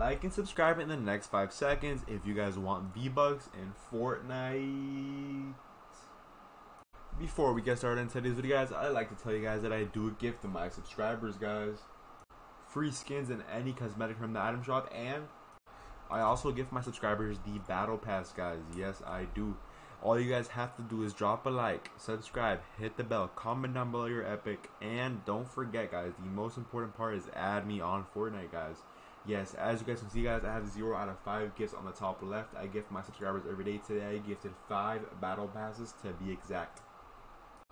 like and subscribe in the next 5 seconds if you guys want V-Bucks in Fortnite. Before we get started in today's video, guys, I'd like to tell you guys that I do a gift to my subscribers, guys. Free skins and any cosmetic from the item shop, and I also give my subscribers the battle pass, guys. Yes, I do. All you guys have to do is drop a like, subscribe, hit the bell, comment down below your epic, and don't forget, guys, the most important part is add me on Fortnite, guys. Yes, as you guys can see, guys, I have 0 out of 5 gifts on the top left. I gift my subscribers every day. Today I gifted 5 battle passes to be exact.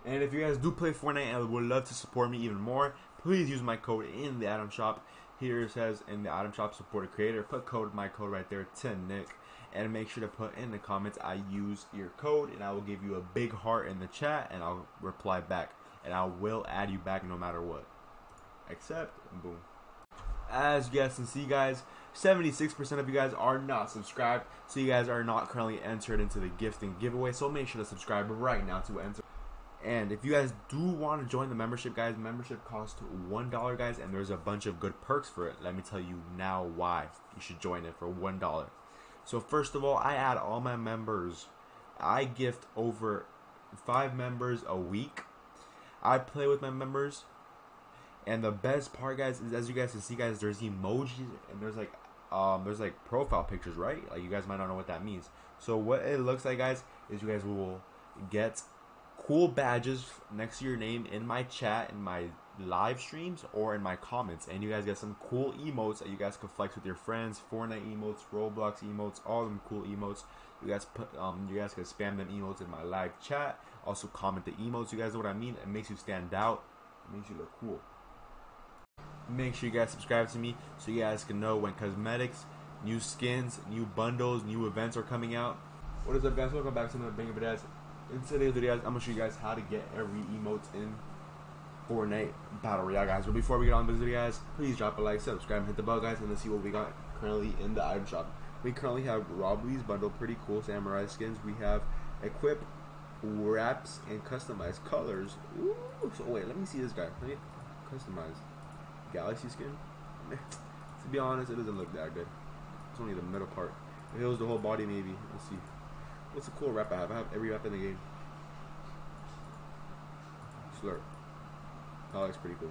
And if you guys do play Fortnite and would love to support me even more, please use my code in the item shop. Here it says in the item shop, support a creator. Put my code right there, TinNick. And make sure to put in the comments, I use your code, and I will give you a big heart in the chat, and I'll reply back, and I will add you back no matter what. Except, boom. As you guys can see, guys, 76% of you guys are not subscribed, so you guys are not currently entered into the gifting giveaway, so make sure to subscribe right now to enter. And if you guys do want to join the membership, guys, membership costs $1, guys, and there's a bunch of good perks for it. Let me tell you now why you should join it for $1. So first of all, I add all my members. I gift over 5 members a week. I play with my members. And the best part, guys, is as you guys can see, guys, there's emojis and there's like profile pictures, right? Like, you guys might not know what that means. So what it looks like, guys, is you guys will get cool badges next to your name in my chat, in my live streams, or in my comments, and you guys get some cool emotes that you guys can flex with your friends. Fortnite emotes, Roblox emotes, all them cool emotes. You guys put, you guys can spam them emotes in my live chat. Also comment the emotes. You guys know what I mean. It makes you stand out. It makes you look cool. Make sure you guys subscribe to me so you guys can know when cosmetics, new skins, new bundles, new events are coming out. What is up, guys? Welcome back to another bang of it, guys. In today's video, guys, I'm gonna show you guys how to get every emote in Fortnite Battle Royale, guys. But before we get on with this video, guys, please drop a like, subscribe, and hit the bell, guys, and let's see what we got currently in the item shop. We currently have Rob Lee's bundle, pretty cool samurai skins. We have equip, wraps, and customized colors. Ooh, so wait, let me see this guy. Let me customize galaxy skin. To be honest, it doesn't look that good. It's only the middle part. If it was the whole body, maybe. Let's see. What's a cool wrap I have? I have every wrap in the game. Slurp. That looks pretty cool.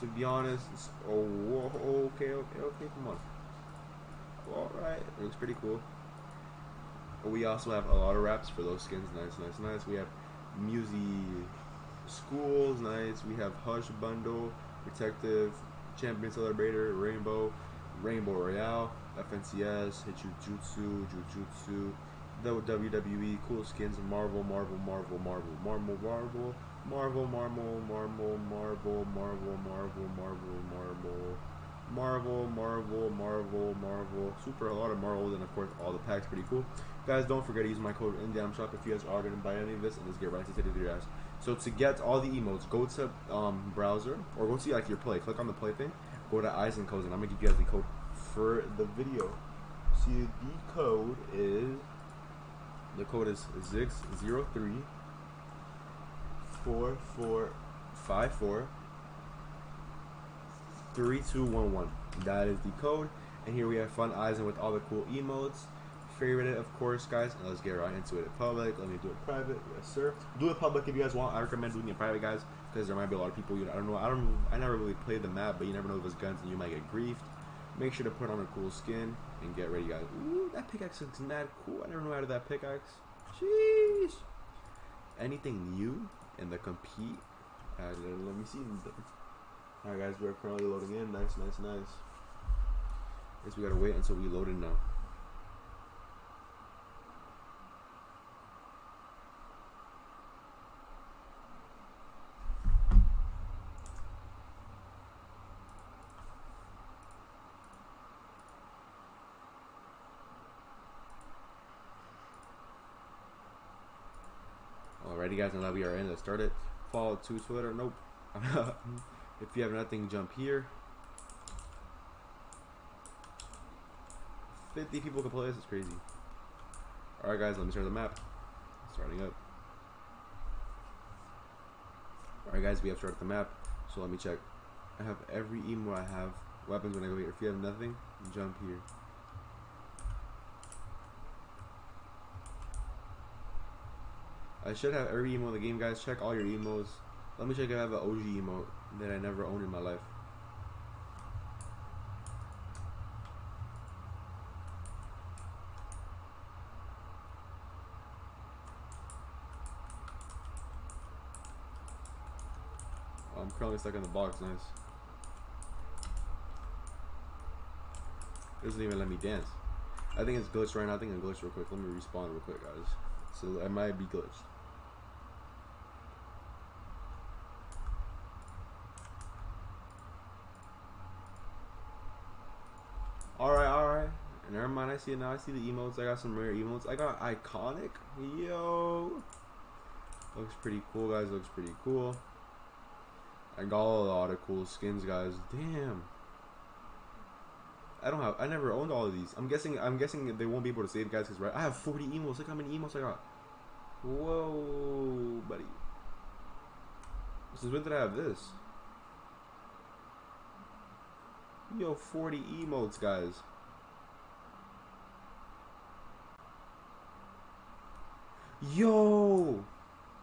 To be honest, it's, oh, whoa, okay, come on. Alright, it looks pretty cool. We also have a lot of wraps for those skins. Nice. We have Musy Schools, nice. We have Hush Bundle, Protective, Champion Celebrator, Rainbow Royale, FNCS, Jujutsu, the WWE, cool skins, Marvel, super, a lot of Marvels, and of course all the packs, pretty cool. Guys, don't forget to use my code in the item shop if you guys are going to buy any of this, and let's get right into today's video, guys. So to get all the emotes, go to browser, or go to like your play, click on the play thing, go to eyes and codes, and I'm going to give you guys the code for the video. See, the code is 603-4454-3211. That is the code, and here we have fun eyes and with all the cool emotes. Favorite it, of course, guys, and let's get right into it. Public, let me do it private. Yes, sir. Do it public if you guys want. I recommend doing it private, guys, because there might be a lot of people. You know, I never really played the map, but you never know if it's guns and you might get griefed. Make sure to put on a cool skin and get ready, guys. Ooh, that pickaxe looks mad cool. I never knew how to do that pickaxe. Jeez. Anything new in the compete? Let me see. All right, guys, we're currently loading in. Nice. Guess we gotta wait until we load in now. Alrighty, guys, and now we are in. Let's start it. Follow to Twitter. Nope. If you have nothing, jump here. 50 people can play this. It's crazy. Alright, guys, let me start the map. Starting up. Alright, guys, we have started the map. So let me check. I have every emote I have weapons when I go here. If you have nothing, jump here. I should have every emote in the game, guys. Check all your emotes. Let me check if I have an OG emote that I never owned in my life. Oh, I'm currently stuck in the box. Nice. It doesn't even let me dance. I think it's glitched right now. I think I'm glitched real quick. Let me respawn real quick, guys. So I might be glitched. Alright. And never mind, I see it now. I see the emotes. I got some rare emotes. I got iconic. Yo. Looks pretty cool, guys. Looks pretty cool. I got a lot of cool skins, guys. Damn. I don't have. I never owned all of these. I'm guessing they won't be able to save, guys. Cause right, I have 40 emotes. Look how many emotes I got. Whoa, buddy. Since when did I have this? Yo, 40 emotes, guys. Yo,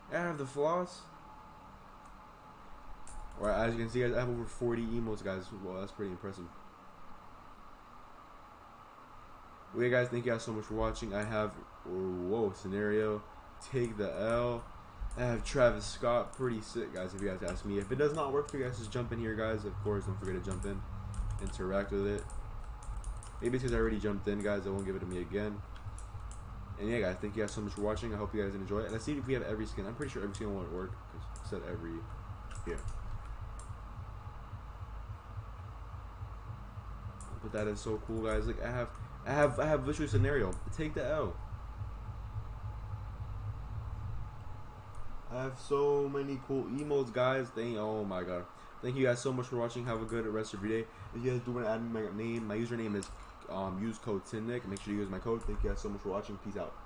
I have the floss. All right, as you can see, guys, I have over 40 emotes, guys. Well, that's pretty impressive. Well, yeah, guys, thank you guys so much for watching. I have, whoa, scenario, take the L. I have Travis Scott, pretty sick, guys, if you guys ask me. If it does not work for you guys, just jump in here, guys. Of course, don't forget to jump in, interact with it. Maybe it's because I already jumped in, guys. It won't give it to me again. And yeah, guys, thank you guys so much for watching. I hope you guys enjoy it. And let's see if we have every skin. I'm pretty sure every skin won't work, because I said every, yeah. But that is so cool, guys. Like, I have literally scenario. Take the L. I have so many cool emotes, guys. Oh my god. Thank you guys so much for watching. Have a good rest of your day. If you guys do want to add my name, my username is use code TinNick. Make sure you use my code. Thank you guys so much for watching. Peace out.